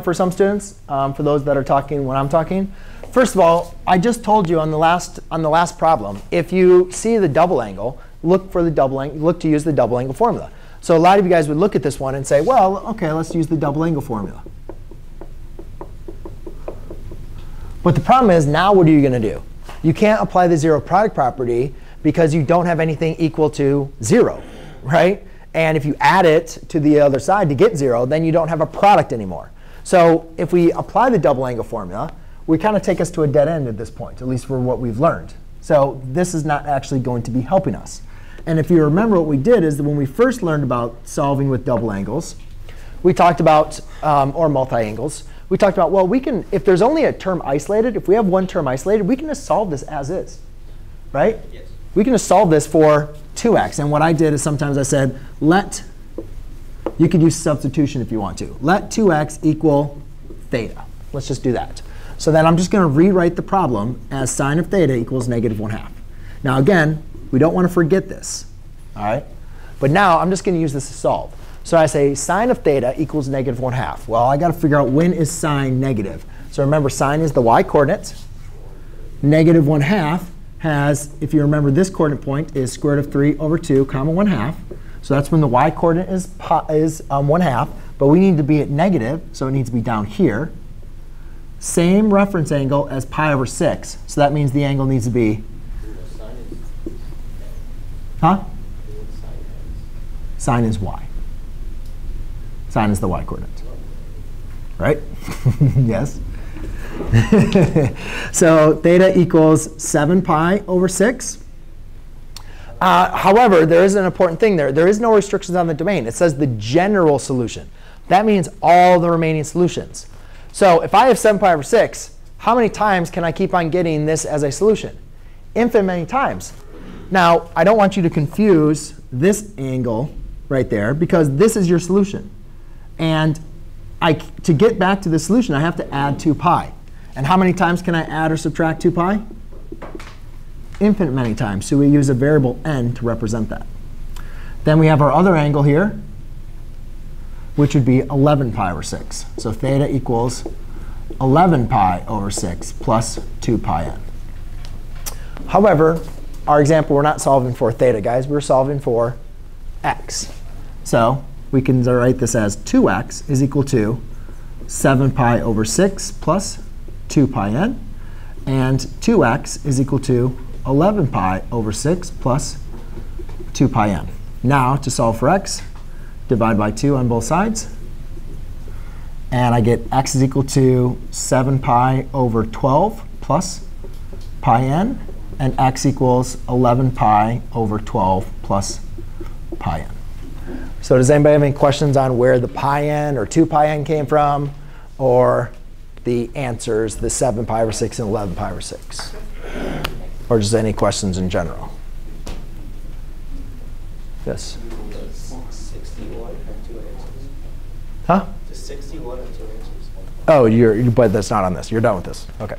for some students, for those that are talking when I'm talking. First of all, I just told you on the last problem, if you see the double angle, look to use the double angle formula. So a lot of you guys would look at this one and say, well, okay, let's use the double angle formula. But the problem is, now what are you going to do? You can't apply the zero product property because you don't have anything equal to 0, right? And if you add it to the other side to get 0, then you don't have a product anymore. So if we apply the double angle formula, we kind of take us to a dead end at this point, at least for what we've learned. So this is not actually going to be helping us. And if you remember, what we did is that when we first learned about solving with double angles, we talked about, or multi-angles, we talked about, well, we can, if there's only a term isolated, if we have one term isolated, we can just solve this as is, right? Yes. We can just solve this for 2x. And what I did is sometimes I said, let, you could use substitution if you want to. Let 2x equal theta. Let's just do that. So then I'm just going to rewrite the problem as sine of theta equals -1/2. Now again, we don't want to forget this, all right? But now I'm just going to use this to solve. So I say sine of theta equals -1/2. Well, I got to figure out when is sine negative. So remember, sine is the y coordinate. -1/2 has, if you remember, this coordinate point is √3/2, 1/2. So that's when the y coordinate is 1/2. But we need to be at negative, so it needs to be down here. Same reference angle as π/6. So that means the angle needs to be, huh? Sine is y. Sine is the y coordinate. Right? Yes. So theta equals 7π/6. However, there is an important thing there. There is no restrictions on the domain. It says the general solution. That means all the remaining solutions. So if I have 7π/6, how many times can I keep on getting this as a solution? Infinite many times. Now, I don't want you to confuse this angle right there, because this is your solution. And to get back to the solution, I have to add 2π. And how many times can I add or subtract 2π? Infinite many times. So we use a variable n to represent that. Then we have our other angle here, which would be 11π/6. So theta equals 11π/6 plus 2πn. However, our example, we're not solving for theta, guys. We're solving for x. So we can write this as 2x is equal to 7π/6 plus 2πn. And 2x is equal to 11π/6 plus 2πn. Now, to solve for x, divide by 2 on both sides. And I get x is equal to 7π/12 plus πn. And x equals 11π/12 plus πn. So does anybody have any questions on where the πn or 2πn came from, or the answers, the 7π/6 and 11π/6? Or just any questions in general? Yes? Does 61 have 2 answers? Huh? Does 61 have 2 answers? Oh, but that's not on this. You're done with this. OK.